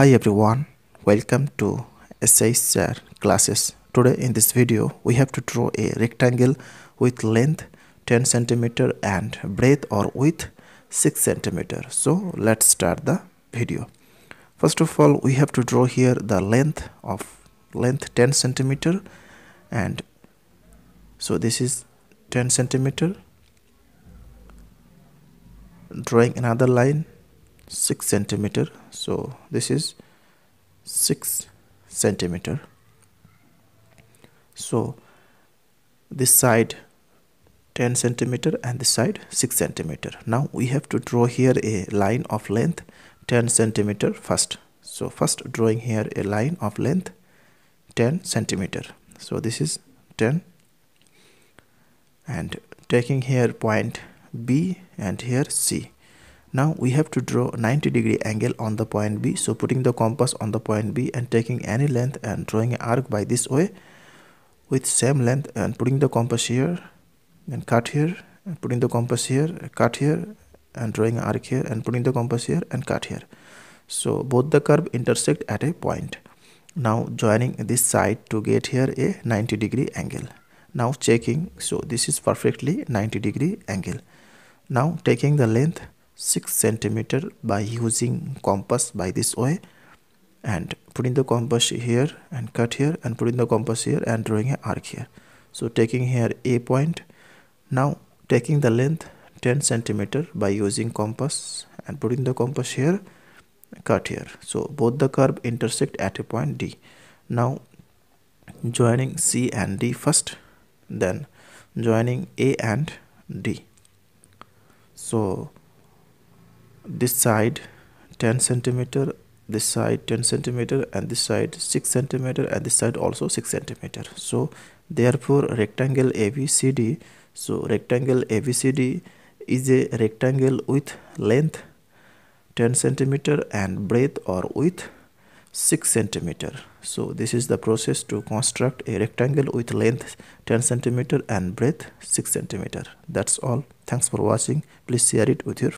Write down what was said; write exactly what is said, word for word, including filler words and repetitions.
Hi everyone, welcome to S H SIR classes. Today in this video we have to draw a rectangle with length ten centimeters and breadth or width six centimeters. So let's start the video. First of all we have to draw here the length of length ten centimeters, and so this is ten centimeters. Drawing another line six centimeters, so this is six centimeters. So this side ten centimeters and this side six centimeters. Now we have to draw here a line of length ten centimeters first. So first drawing here a line of length ten centimeters. So this is ten, and taking here point B and here C. Now we have to draw ninety degree angle on the point B. So putting the compass on the point B and taking any length and drawing an arc by this way with same length, and putting the compass here and cut here, and putting the compass here, cut here, and drawing an arc here, and putting the compass here and cut here. So both the curve intersect at a point. Now joining this side to get here a ninety degree angle. Now checking, so this is perfectly ninety degree angle. Now taking the length six centimeters by using compass by this way, and putting the compass here and cut here, and putting the compass here and drawing an arc here. So taking here A point. Now taking the length ten centimeters by using compass and putting the compass here, cut here. So both the curve intersect at a point D. Now joining C and D first, then joining A and D. So this side ten centimeters, this side ten centimeters, and this side six centimeters, and this side also six centimeters. So therefore rectangle A B C D, so rectangle A B C D is a rectangle with length ten centimeters and breadth or width six centimeters. So this is the process to construct a rectangle with length ten centimeters and breadth six centimeters. That's all. Thanks for watching. Please share it with your